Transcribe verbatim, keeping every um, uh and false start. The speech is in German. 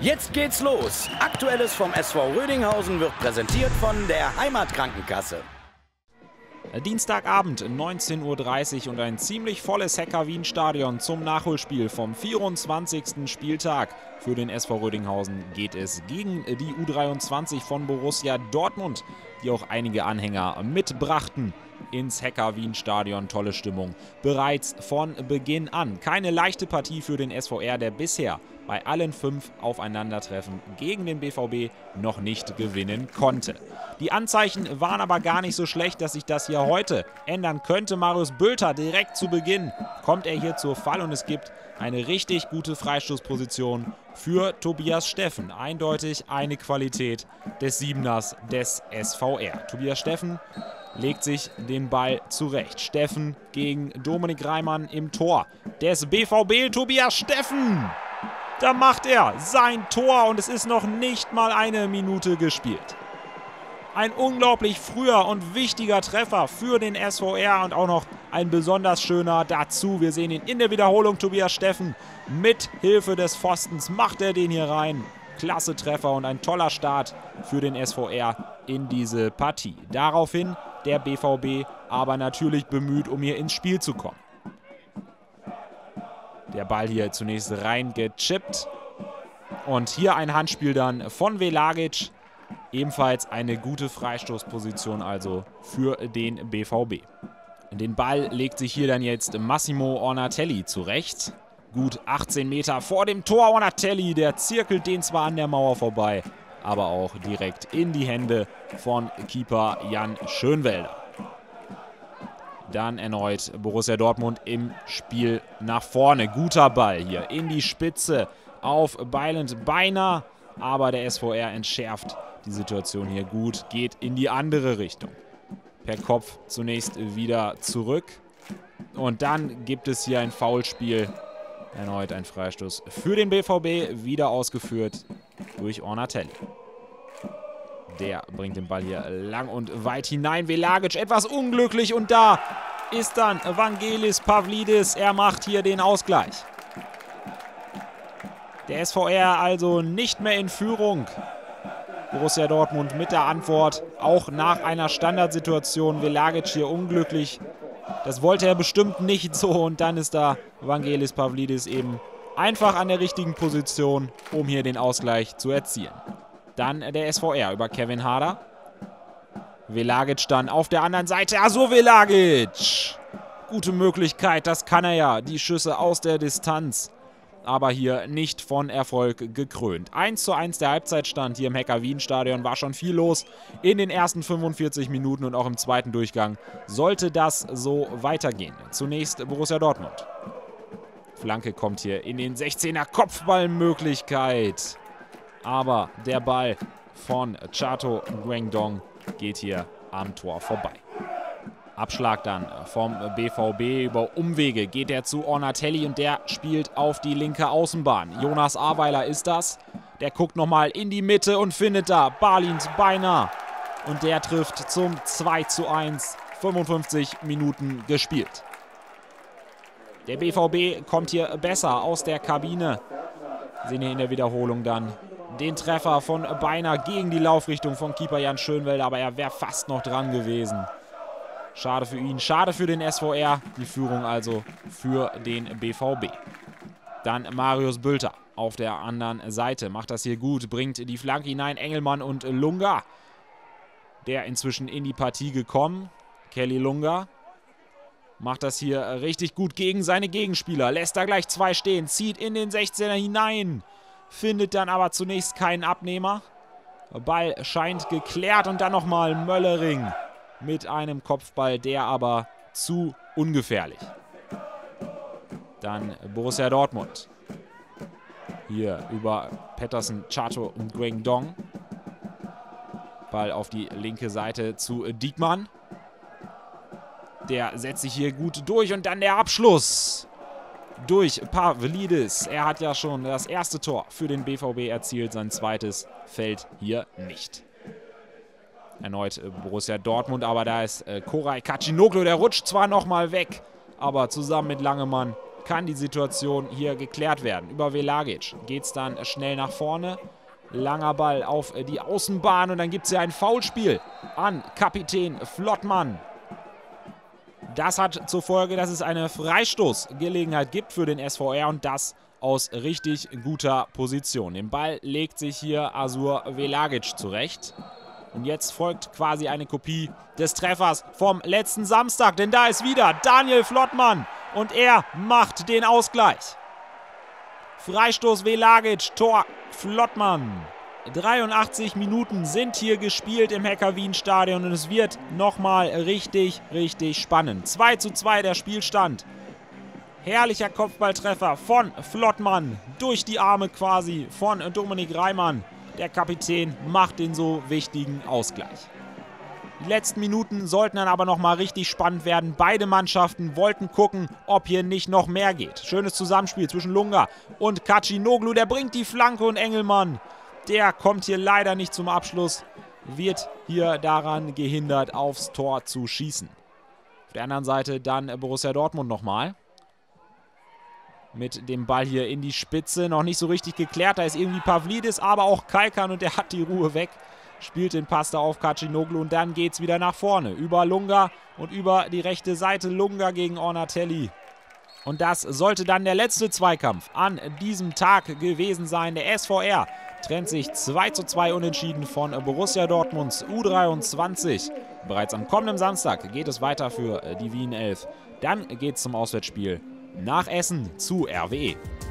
Jetzt geht's los. Aktuelles vom S V Rödinghausen wird präsentiert von der Heimatkrankenkasse. Dienstagabend neunzehn Uhr dreißig und ein ziemlich volles Häcker-Wiehenstadion zum Nachholspiel vom vierundzwanzigsten Spieltag. Für den S V Rödinghausen geht es gegen die U dreiundzwanzig von Borussia Dortmund, die auch einige Anhänger mitbrachten ins Häcker-Wiehenstadion. Tolle Stimmung bereits von Beginn an. Keine leichte Partie für den S V R, der bisher bei allen fünf Aufeinandertreffen gegen den B V B noch nicht gewinnen konnte. Die Anzeichen waren aber gar nicht so schlecht, dass sich das hier heute ändern könnte. Marius Bülter direkt zu Beginn kommt er hier zur Fall und es gibt eine richtig gute Freistoßposition für Tobias Steffen. Eindeutig eine Qualität des Siebeners des S V R. Tobias Steffen legt sich den Ball zurecht. Steffen gegen Dominik Reimann im Tor des B V B. Tobias Steffen! Da macht er sein Tor und es ist noch nicht mal eine Minute gespielt. Ein unglaublich früher und wichtiger Treffer für den S V R und auch noch ein besonders schöner dazu. Wir sehen ihn in der Wiederholung. Tobias Steffen mit Hilfe des Pfostens macht er den hier rein. Klasse Treffer und ein toller Start für den S V R in diese Partie. Daraufhin der B V B aber natürlich bemüht, um hier ins Spiel zu kommen. Der Ball hier zunächst reingechippt und hier ein Handspiel dann von Velagic. Ebenfalls eine gute Freistoßposition also für den B V B. Den Ball legt sich hier dann jetzt Massimo Ornatelli zurecht. Gut achtzehn Meter vor dem Tor. Ornatelli, der zirkelt den zwar an der Mauer vorbei, aber auch direkt in die Hände von Keeper Jan Schönwälder. Dann erneut Borussia Dortmund im Spiel nach vorne. Guter Ball hier in die Spitze auf Beiland Beiner. Aber der S V R entschärft die Situation hier gut, geht in die andere Richtung. Per Kopf zunächst wieder zurück. Und dann gibt es hier ein Foulspiel. Erneut ein Freistoß für den B V B, wieder ausgeführt durch Ornatelli. Der bringt den Ball hier lang und weit hinein. Velagic etwas unglücklich und da ist dann Vangelis Pavlidis. Er macht hier den Ausgleich. Der S V R also nicht mehr in Führung. Borussia Dortmund mit der Antwort, auch nach einer Standardsituation. Velagic hier unglücklich. Das wollte er bestimmt nicht so. Und dann ist da Vangelis Pavlidis eben einfach an der richtigen Position, um hier den Ausgleich zu erzielen. Dann der S V R über Kevin Hader. Velagic dann auf der anderen Seite. Azur Velagic. Gute Möglichkeit, das kann er ja. Die Schüsse aus der Distanz. Aber hier nicht von Erfolg gekrönt. eins zu eins der Halbzeitstand hier im Häcker-Wien-Stadion. War schon viel los in den ersten fünfundvierzig Minuten und auch im zweiten Durchgang sollte das so weitergehen. Zunächst Borussia Dortmund. Flanke kommt hier in den sechzehner. Kopfballmöglichkeit. Aber der Ball von Chato Guangdong geht hier am Tor vorbei. Abschlag dann vom B V B. Über Umwege geht er zu Ornatelli und der spielt auf die linke Außenbahn. Jonas Ahrweiler ist das. Der guckt nochmal in die Mitte und findet da Barlins Beiner. Und der trifft zum zwei zu eins. fünfundfünfzig Minuten gespielt. Der B V B kommt hier besser aus der Kabine. Sehen hier in der Wiederholung dann den Treffer von Beiner gegen die Laufrichtung von Keeper Jan Schönwälder. Aber er wäre fast noch dran gewesen. Schade für ihn, schade für den S V R. Die Führung also für den B V B. Dann Marius Bülter auf der anderen Seite. Macht das hier gut, bringt die Flanke hinein. Engelmann und Lungu, der inzwischen in die Partie gekommen. Kelly Lungu macht das hier richtig gut gegen seine Gegenspieler. Lässt da gleich zwei stehen, zieht in den sechzehner hinein. Findet dann aber zunächst keinen Abnehmer. Ball scheint geklärt und dann nochmal Möllering mit einem Kopfball, der aber zu ungefährlich. Dann Borussia Dortmund. Hier über Pettersen, Chato und Guangdong. Ball auf die linke Seite zu Diekmann. Der setzt sich hier gut durch und dann der Abschluss durch Pavlidis. Er hat ja schon das erste Tor für den B V B erzielt, sein zweites fällt hier nicht. Erneut Borussia Dortmund, aber da ist Koray Kacinoglu, der rutscht zwar nochmal weg, aber zusammen mit Langemann kann die Situation hier geklärt werden. Über Velagic geht es dann schnell nach vorne. Langer Ball auf die Außenbahn und dann gibt es hier ein Foulspiel an Kapitän Flottmann. Das hat zur Folge, dass es eine Freistoßgelegenheit gibt für den S V R und das aus richtig guter Position. Den Ball legt sich hier Azur Velagic zurecht. Und jetzt folgt quasi eine Kopie des Treffers vom letzten Samstag, denn da ist wieder Daniel Flottmann und er macht den Ausgleich. Freistoß Velagic, Tor Flottmann. dreiundachtzig Minuten sind hier gespielt im Häcker-Wien-Stadion und es wird nochmal richtig, richtig spannend. zwei zu zwei der Spielstand. Herrlicher Kopfballtreffer von Flottmann, durch die Arme quasi von Dominik Reimann. Der Kapitän macht den so wichtigen Ausgleich. Die letzten Minuten sollten dann aber nochmal richtig spannend werden. Beide Mannschaften wollten gucken, ob hier nicht noch mehr geht. Schönes Zusammenspiel zwischen Lunga und Kacinoglu. Der bringt die Flanke und Engelmann, der kommt hier leider nicht zum Abschluss. Wird hier daran gehindert, aufs Tor zu schießen. Auf der anderen Seite dann Borussia Dortmund nochmal. Mit dem Ball hier in die Spitze. Noch nicht so richtig geklärt. Da ist irgendwie Pavlidis, aber auch Kalkan und der hat die Ruhe weg. Spielt den Pass da auf Kacinoglu und dann geht es wieder nach vorne. Über Lunga und über die rechte Seite. Lunga gegen Ornatelli. Und das sollte dann der letzte Zweikampf an diesem Tag gewesen sein. Der S V R trennt sich zwei zu zwei unentschieden von Borussia Dortmunds U dreiundzwanzig. Bereits am kommenden Samstag geht es weiter für die Wien elf. Dann geht es zum Auswärtsspiel nach Essen zu R W E.